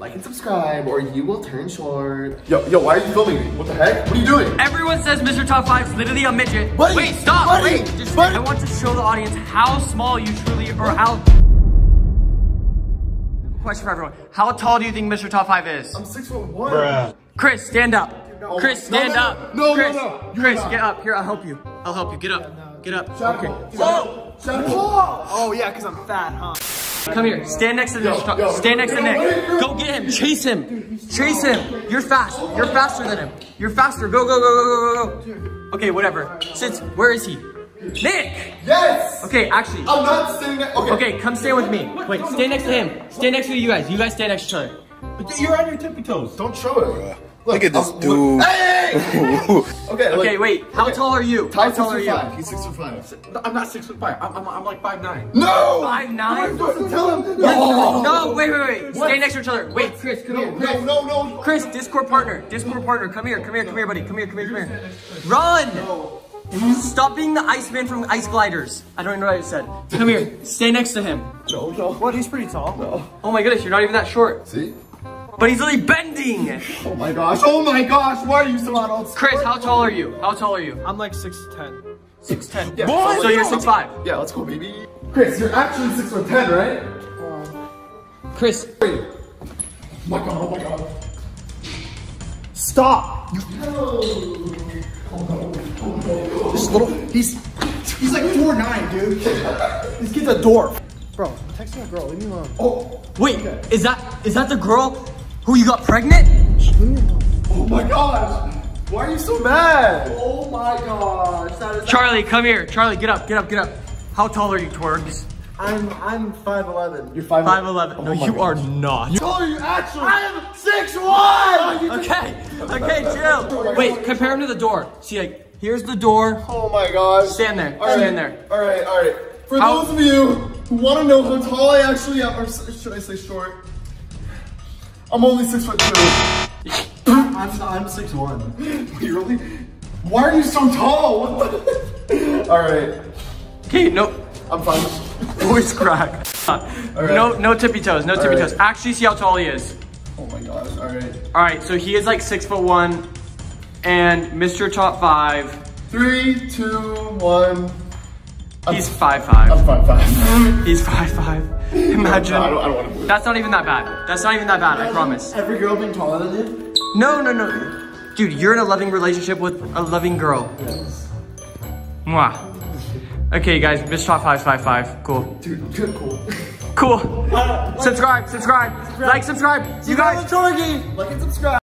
Like and subscribe or you will turn short. Yo, why are you filming me? What the heck? What are you doing? Everyone says Mr. Top 5 is literally a midget. Buddy, wait, stop! Buddy, wait, just buddy. I want to show the audience how small you truly or how... Question for everyone. How tall do you think Mr. Top 5 is? I'm 6'1". Bruh. Chris, stand up. No, Chris, stand up. No, Chris, no. Chris, get up. Here, I'll help you. I'll help you. Get up. Yeah, no. Get up. Shut up. Whoa! Shut up. Oh, yeah, because I'm fat, huh? Come here. Stand next to Nick. Stand next to Nick. Go get him. Chase him. Chase him. You're fast. You're faster than him. You're faster. Go, go, go, go, go, go. Okay, whatever. Since where is he? Nick! Yes! Okay, actually. I'm not sitting next. Okay, come stand with me. Wait, stay next to him. Stay next to you guys. You guys stay next to each other. But you're on your tippy toes. Don't show it. Look at this dude. Hey! Okay, wait. How tall are you? How tall are you? He's 6'5". I'm not 6'5". I'm like 5'9". No! 5'9"? No, wait. Stay next to each other. Wait, Chris, come here. No. Chris, Discord partner. Discord partner. Come here, buddy. Come here. Run! Stop being the Iceman from Ice Gliders. I don't even know what I said. Come here. Stay next to him. No. What? He's pretty tall. No. Oh my goodness, you're not even that short. See? But he's literally bending! Oh my gosh, why are you so old? Chris, how tall are you? I'm like 6'10". 6'10". Yeah. So you're 6'5". Yeah, let's go, baby. Chris, you're actually 6'10", right? Chris. Wait. Oh my god. Stop! No. This little, he's like 4'9", dude. This kid's a dwarf. Bro, I'm texting a girl, leave me alone. Oh, wait, okay. Is that the girl? Who you got pregnant? Oh my gosh! Why are you so mad? Oh my gosh! Charlie, come here. Charlie, get up. How tall are you, Torgs? I'm 5'11". You're 5'11". Oh, no, you are not. How tall are you actually? I am 6'1". Okay, chill. Wait, compare him to the door. See, like, here's the door. Oh my gosh! Stand there. All right. For those of you who want to know how tall I actually am, or should I say short? I'm only 6'2". I'm 6'1". You really? Why are you so tall? What the? All right. Okay, no. I'm fine. Voice crack. Right. No tippy toes. No tippy toes. Actually, see how tall he is. Oh my gosh. All right. So he is like 6'1", and Mr. Top 5. 3, 2, 1. He's 5'5". I'm 5'5". He's 5'5". Imagine. No, I don't want to move. That's not even that bad. I promise. Every girl being taller than you? No. Dude, you're in a loving relationship with a loving girl. Yes. Mwah. Okay, guys, Mr. Top 5's 5'5". Cool. Dude, cool. Subscribe. Like, subscribe. You guys. Like and subscribe.